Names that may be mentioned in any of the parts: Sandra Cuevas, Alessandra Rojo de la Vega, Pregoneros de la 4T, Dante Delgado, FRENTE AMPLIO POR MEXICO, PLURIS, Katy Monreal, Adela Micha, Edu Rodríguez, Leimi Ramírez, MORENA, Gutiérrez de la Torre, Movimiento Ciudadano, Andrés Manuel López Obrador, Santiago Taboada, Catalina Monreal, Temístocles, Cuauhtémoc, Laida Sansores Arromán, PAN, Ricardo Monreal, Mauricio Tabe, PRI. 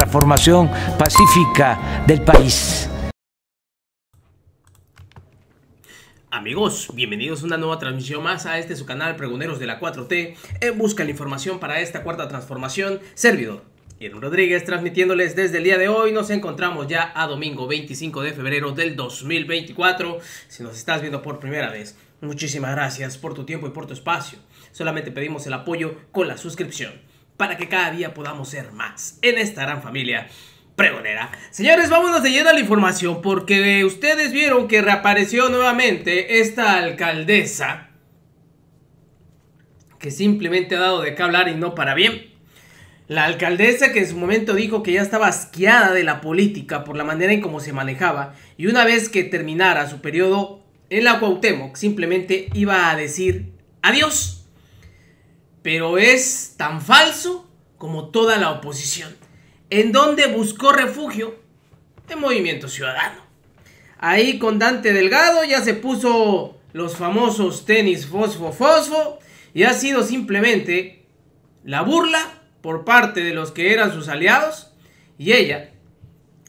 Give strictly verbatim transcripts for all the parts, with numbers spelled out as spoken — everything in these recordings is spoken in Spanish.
transformación pacífica del país. Amigos, bienvenidos a una nueva transmisión más a este su canal Pregoneros de la cuatro T, en busca de la información para esta cuarta transformación. Servidor Edu Rodríguez, transmitiéndoles desde el día de hoy. Nos encontramos ya a domingo veinticinco de febrero del dos mil veinticuatro. Si nos estás viendo por primera vez, muchísimas gracias por tu tiempo y por tu espacio. Solamente pedimos el apoyo con la suscripción para que cada día podamos ser más en esta gran familia pregonera. Señores, vámonos de lleno a la información, porque ustedes vieron que reapareció nuevamente esta alcaldesa que simplemente ha dado de qué hablar y no para bien. La alcaldesa que en su momento dijo que ya estaba asqueada de la política por la manera en cómo se manejaba, y una vez que terminara su periodo en la Cuauhtémoc simplemente iba a decir adiós. Pero es tan falso como toda la oposición, en donde buscó refugio en Movimiento Ciudadano. Ahí con Dante Delgado ya se puso los famosos tenis fosfo-fosfo y ha sido simplemente la burla por parte de los que eran sus aliados, y ella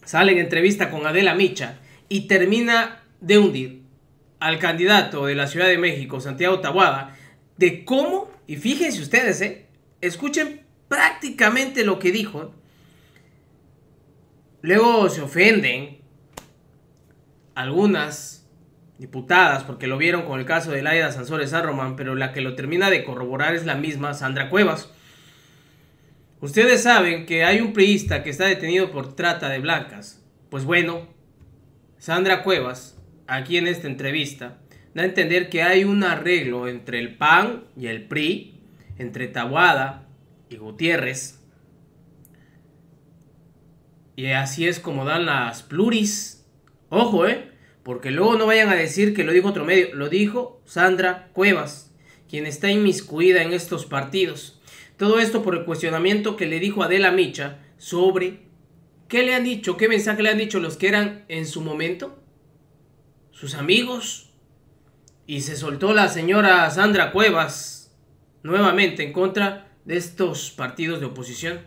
sale en entrevista con Adela Micha y termina de hundir al candidato de la Ciudad de México, Santiago Taboada, de cómo, y fíjense ustedes, eh, escuchen prácticamente lo que dijo. Luego se ofenden algunas diputadas porque lo vieron con el caso de Laida Sansores Arromán, pero la que lo termina de corroborar es la misma Sandra Cuevas. Ustedes saben que hay un priista que está detenido por trata de blancas. Pues bueno, Sandra Cuevas, aquí en esta entrevista, da a entender que hay un arreglo entre el P A N y el P R I, entre Taboada y Gutiérrez. Y así es como dan las pluris. Ojo, eh, porque luego no vayan a decir que lo dijo otro medio. Lo dijo Sandra Cuevas, quien está inmiscuida en estos partidos. Todo esto por el cuestionamiento que le dijo Adela Micha sobre qué le han dicho, qué mensaje le han dicho los que eran en su momento sus amigos. Y se soltó la señora Sandra Cuevas nuevamente en contra de estos partidos de oposición.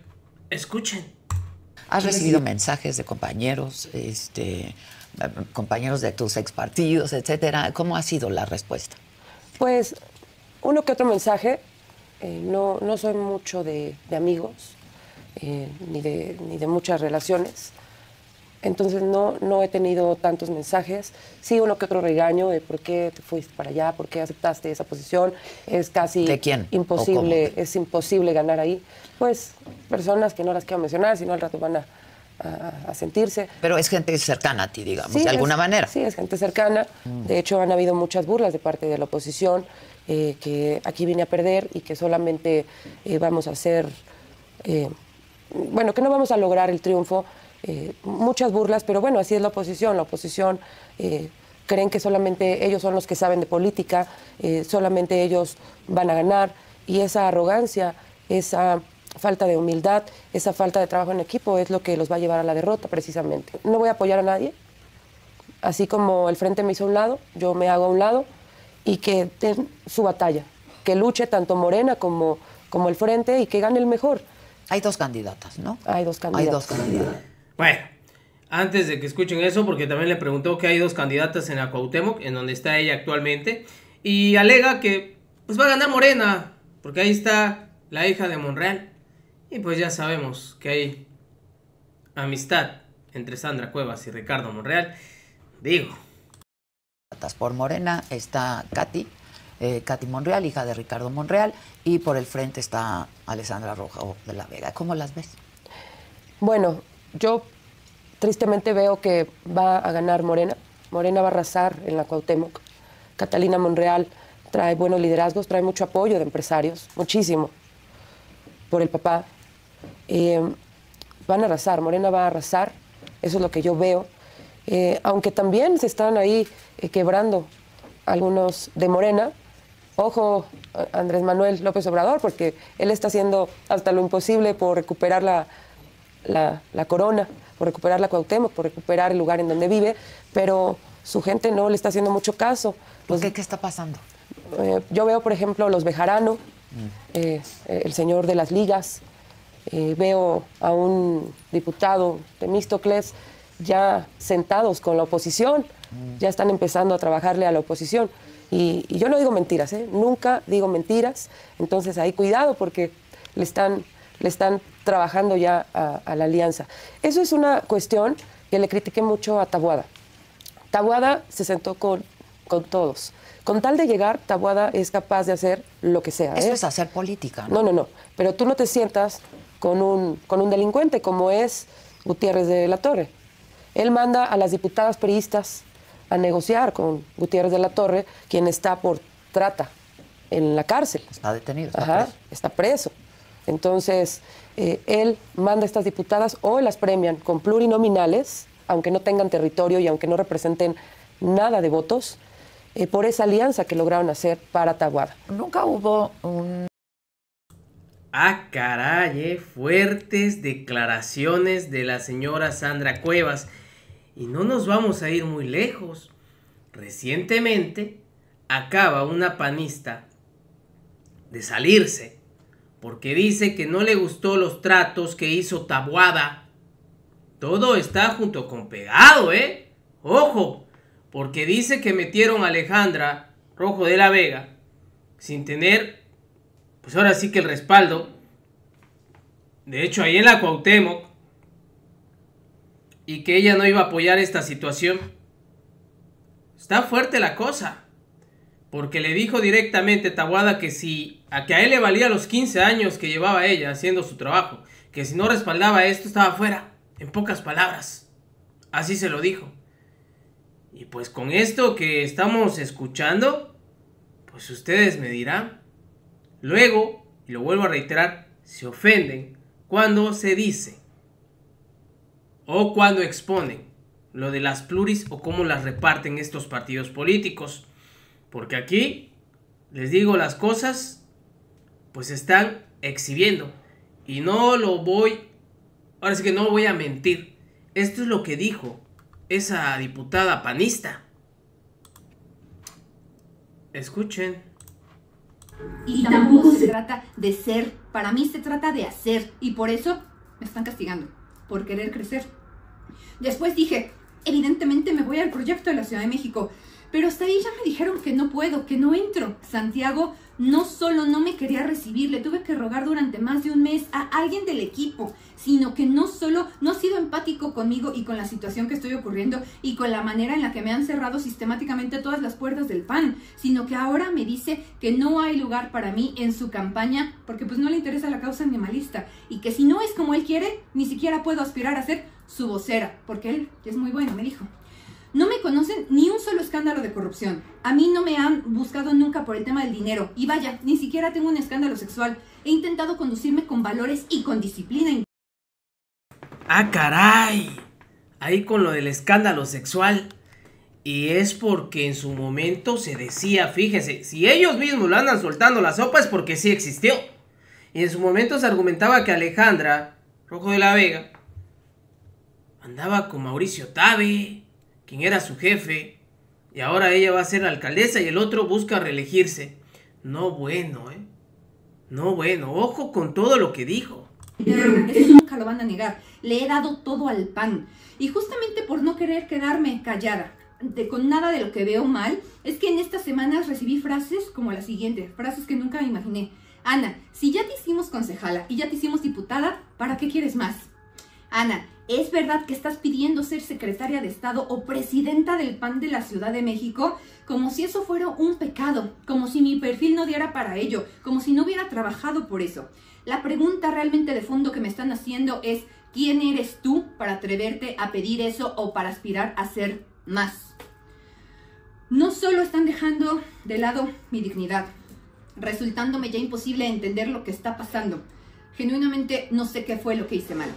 Escuchen. ¿Has recibido mensajes de compañeros, este, compañeros de tus expartidos, etcétera? ¿Cómo ha sido la respuesta? Pues uno que otro mensaje. Eh, no, no soy mucho de, de amigos, eh, ni, de, ni de muchas relaciones. Entonces no, no he tenido tantos mensajes. Sí, uno que otro regaño de por qué te fuiste para allá, por qué aceptaste esa posición. Es casi ¿De quién? imposible, es imposible ganar ahí. Pues personas que no las quiero mencionar, sino al rato van a, a, a sentirse. Pero es gente cercana a ti, digamos, sí, de alguna es, manera. Sí, es gente cercana. Mm. De hecho, han habido muchas burlas de parte de la oposición, eh, que aquí vine a perder y que solamente eh, vamos a hacer... Eh, bueno, que no vamos a lograr el triunfo. Eh, muchas burlas, pero bueno, así es la oposición. La oposición eh, creen que solamente ellos son los que saben de política, eh, solamente ellos van a ganar, y esa arrogancia, esa falta de humildad, esa falta de trabajo en equipo es lo que los va a llevar a la derrota precisamente. No voy a apoyar a nadie, así como el Frente me hizo a un lado, yo me hago a un lado, y que den su batalla, que luche tanto Morena como, como el Frente, y que gane el mejor. Hay dos candidatas, ¿no? Hay dos candidatas. Hay dos candidatas. Bueno, antes de que escuchen eso, porque también le preguntó que hay dos candidatas en la Cuauhtémoc, en donde está ella actualmente, y alega que pues va a ganar Morena, porque ahí está la hija de Monreal. Y pues ya sabemos que hay amistad entre Sandra Cuevas y Ricardo Monreal. Digo. Por Morena está Katy, eh, Katy Monreal, hija de Ricardo Monreal, y por el Frente está Alessandra Rojo de la Vega. ¿Cómo las ves? Bueno, yo tristemente veo que va a ganar Morena. Morena va a arrasar en la Cuauhtémoc. Catalina Monreal trae buenos liderazgos, trae mucho apoyo de empresarios, muchísimo, por el papá. Eh, van a arrasar, Morena va a arrasar, eso es lo que yo veo. Eh, aunque también se están ahí eh, quebrando algunos de Morena. Ojo, Andrés Manuel López Obrador, porque él está haciendo hasta lo imposible por recuperar la... La, la corona, por recuperar la Cuauhtémoc, por recuperar el lugar en donde vive, pero su gente no le está haciendo mucho caso. Pues, ¿Qué, ¿Qué está pasando? Eh, yo veo, por ejemplo, los Bejarano, mm. eh, eh, el señor de las ligas, Eh, veo a un diputado, Temístocles, ya sentados con la oposición, ya están empezando a trabajarle a la oposición. Y, y yo no digo mentiras, ¿eh? Nunca digo mentiras. Entonces ahí cuidado porque le están, le están trabajando ya a, a la alianza. Eso es una cuestión que le critiqué mucho a Taboada. Taboada se sentó con, con todos. Con tal de llegar, Taboada es capaz de hacer lo que sea. Eso ¿eh? es hacer política, ¿no? No, no, no. Pero tú no te sientas con un, con un delincuente como es Gutiérrez de la Torre. Él manda a las diputadas priistas a negociar con Gutiérrez de la Torre, quien está por trata en la cárcel. Está detenido, está Ajá, preso. Está preso. Entonces, eh, él manda a estas diputadas o las premian con plurinominales, aunque no tengan territorio y aunque no representen nada de votos, eh, por esa alianza que lograron hacer para Taboada. Nunca hubo un... Ah, caray, eh, fuertes declaraciones de la señora Sandra Cuevas. Y no nos vamos a ir muy lejos. Recientemente acaba una panista de salirse porque dice que no le gustó los tratos que hizo Taboada. Todo está junto con pegado, ¿eh? Ojo, porque dice que metieron a Alessandra Rojo de la Vega sin tener, pues ahora sí que el respaldo. De hecho, ahí en la Cuauhtémoc, y que ella no iba a apoyar esta situación. Está fuerte la cosa, porque le dijo directamente Taboada que si a que a él le valía los quince años que llevaba ella haciendo su trabajo, que si no respaldaba esto estaba fuera, en pocas palabras. Así se lo dijo. Y pues con esto que estamos escuchando, pues ustedes me dirán. Luego, y lo vuelvo a reiterar, se ofenden cuando se dice o cuando exponen lo de las pluris o cómo las reparten estos partidos políticos. Porque aquí, les digo las cosas, pues están exhibiendo. Y no lo voy, ahora sí que no voy a mentir. Esto es lo que dijo esa diputada panista. Escuchen. Y tampoco se trata de ser, para mí se trata de hacer. Y por eso me están castigando. Por querer crecer. Después dije, evidentemente me voy al proyecto de la Ciudad de México, pero hasta ahí ya me dijeron que no puedo, que no entro. Santiago no solo no me quería recibir, le tuve que rogar durante más de un mes a alguien del equipo, sino que no solo no ha sido empático conmigo y con la situación que estoy ocurriendo y con la manera en la que me han cerrado sistemáticamente todas las puertas del P A N, sino que ahora me dice que no hay lugar para mí en su campaña porque pues no le interesa la causa animalista y que si no es como él quiere, ni siquiera puedo aspirar a ser su vocera, porque él es muy bueno, me dijo. No me conocen ni un solo escándalo de corrupción. A mí no me han buscado nunca por el tema del dinero. Y vaya, ni siquiera tengo un escándalo sexual. He intentado conducirme con valores y con disciplina. ¡Ah, caray! Ahí con lo del escándalo sexual. Y es porque en su momento se decía, fíjese, si ellos mismos lo andan soltando la sopa es porque sí existió. Y en su momento se argumentaba que Alessandra Rojo de la Vega andaba con Mauricio Tabe, quien era su jefe, y ahora ella va a ser alcaldesa y el otro busca reelegirse. No bueno, ¿eh? No bueno, ojo con todo lo que dijo. Eso nunca lo van a negar, le he dado todo al P A N, y justamente por no querer quedarme callada, de, con nada de lo que veo mal, es que en estas semanas recibí frases como la siguiente, frases que nunca me imaginé. Ana, si ya te hicimos concejala y ya te hicimos diputada, ¿para qué quieres más? Ana, ¿es verdad que estás pidiendo ser secretaria de Estado o presidenta del P A N de la Ciudad de México? Como si eso fuera un pecado, como si mi perfil no diera para ello, como si no hubiera trabajado por eso. La pregunta realmente de fondo que me están haciendo es, ¿quién eres tú para atreverte a pedir eso o para aspirar a ser más? No solo están dejando de lado mi dignidad, resultándome ya imposible entender lo que está pasando. Genuinamente no sé qué fue lo que hice mal.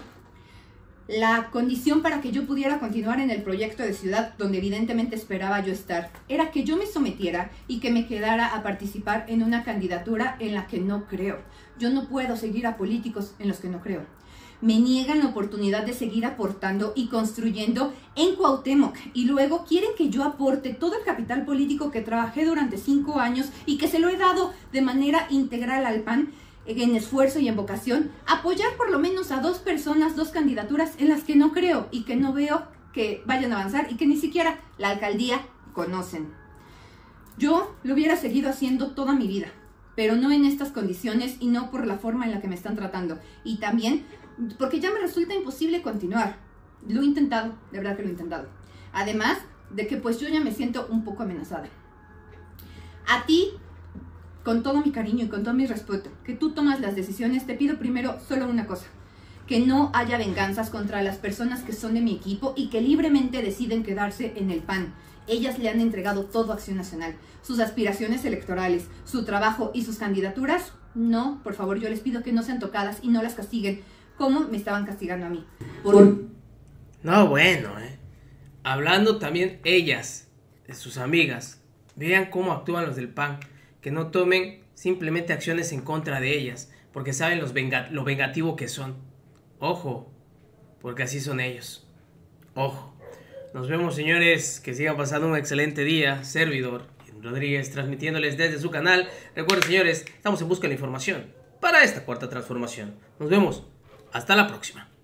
La condición para que yo pudiera continuar en el proyecto de ciudad, donde evidentemente esperaba yo estar, era que yo me sometiera y que me quedara a participar en una candidatura en la que no creo. Yo no puedo seguir a políticos en los que no creo. Me niegan la oportunidad de seguir aportando y construyendo en Cuauhtémoc y luego quieren que yo aporte todo el capital político que trabajé durante cinco años y que se lo he dado de manera integral al P A N en esfuerzo y en vocación, apoyar por lo menos a dos personas, dos candidaturas en las que no creo y que no veo que vayan a avanzar y que ni siquiera la alcaldía conocen. Yo lo hubiera seguido haciendo toda mi vida, pero no en estas condiciones y no por la forma en la que me están tratando. Y también porque ya me resulta imposible continuar. Lo he intentado, de verdad que lo he intentado. Además de que pues yo ya me siento un poco amenazada. A ti, con todo mi cariño y con todo mi respeto, que tú tomas las decisiones, te pido primero solo una cosa. Que no haya venganzas contra las personas que son de mi equipo y que libremente deciden quedarse en el P A N. Ellas le han entregado todo a Acción Nacional. Sus aspiraciones electorales, su trabajo y sus candidaturas, no, por favor, yo les pido que no sean tocadas y no las castiguen como me estaban castigando a mí. Por... Por... No, bueno, eh. Hablando también ellas, de sus amigas, vean cómo actúan los del P A N, que no tomen simplemente acciones en contra de ellas, porque saben los venga... lo vengativo que son. Ojo, porque así son ellos. Ojo. Nos vemos, señores, que sigan pasando un excelente día. Servidor Edu Rodríguez, transmitiéndoles desde su canal. Recuerden, señores, estamos en busca de la información para esta cuarta transformación. Nos vemos. Hasta la próxima.